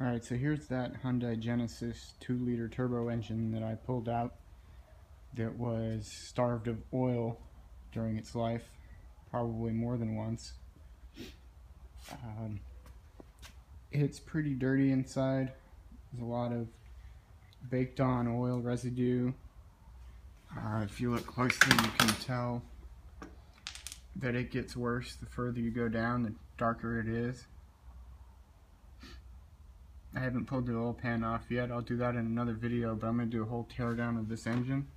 Alright, so here's that Hyundai Genesis 2-liter turbo engine that I pulled out that was starved of oil during its life, probably more than once. It's pretty dirty inside. There's a lot of baked on oil residue. If you look closely, you can tell that it gets worse the further you go down, the darker it is. I haven't pulled the oil pan off yet. I'll do that in another video, but I'm going to do a whole teardown of this engine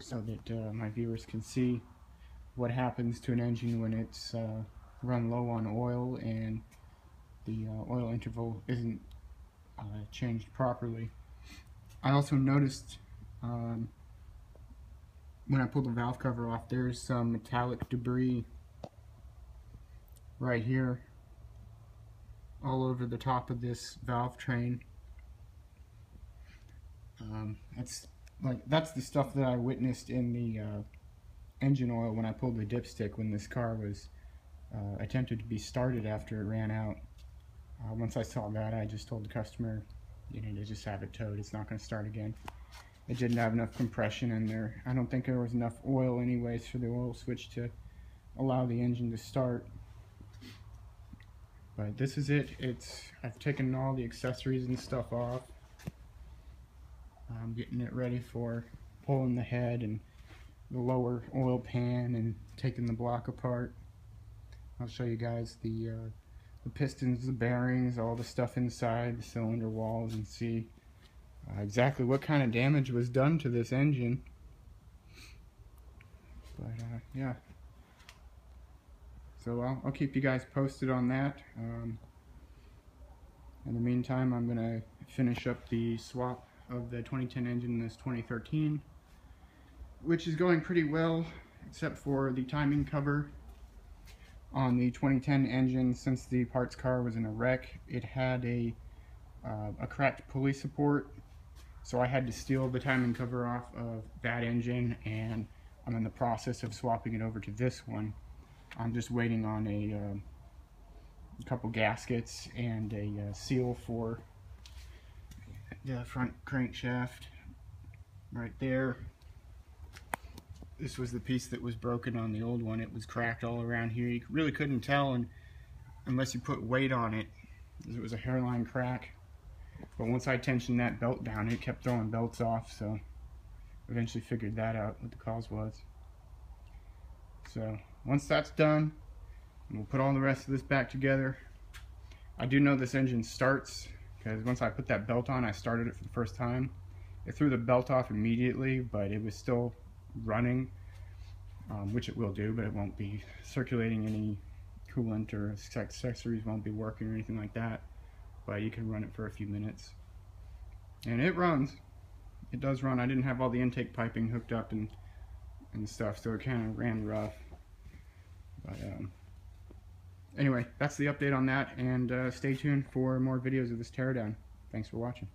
so that my viewers can see what happens to an engine when it's run low on oil and the oil interval isn't changed properly. I also noticed when I pulled the valve cover off, there's some metallic debris right here all over the top of this valve train. That's the stuff that I witnessed in the engine oil when I pulled the dipstick when this car was attempted to be started after it ran out. Once I saw that, I just told the customer, you need to just have it towed. It's not going to start again. It didn't have enough compression in there. I don't think there was enough oil anyways for the oil switch to allow the engine to start. But this is it. I've taken all the accessories and stuff off. I'm getting it ready for pulling the head and the lower oil pan and taking the block apart. I'll show you guys the pistons, the bearings, all the stuff inside, the cylinder walls, and see exactly what kind of damage was done to this engine. But yeah. So I'll keep you guys posted on that. In the meantime, I'm going to finish up the swap of the 2010 engine in this 2013, which is going pretty well, except for the timing cover on the 2010 engine. Since the parts car was in a wreck, it had a cracked pulley support, so I had to steal the timing cover off of that engine, and I'm in the process of swapping it over to this one. I'm just waiting on a couple gaskets and a seal for the front crankshaft right there. This was the piece that was broken on the old one. It was cracked all around here. You really couldn't tell unless you put weight on it. It was a hairline crack. But once I tensioned that belt down, it kept throwing belts off, so eventually figured that out, what the cause was. So once that's done, we'll put all the rest of this back together. I do know this engine starts because once I put that belt on, I started it for the first time. It threw the belt off immediately, but it was still running, which it will do, but it won't be circulating any coolant, or accessories won't be working or anything like that. But you can run it for a few minutes. And it runs. It does run. I didn't have all the intake piping hooked up and stuff, so it kind of ran rough. But anyway, that's the update on that, and stay tuned for more videos of this teardown. Thanks for watching.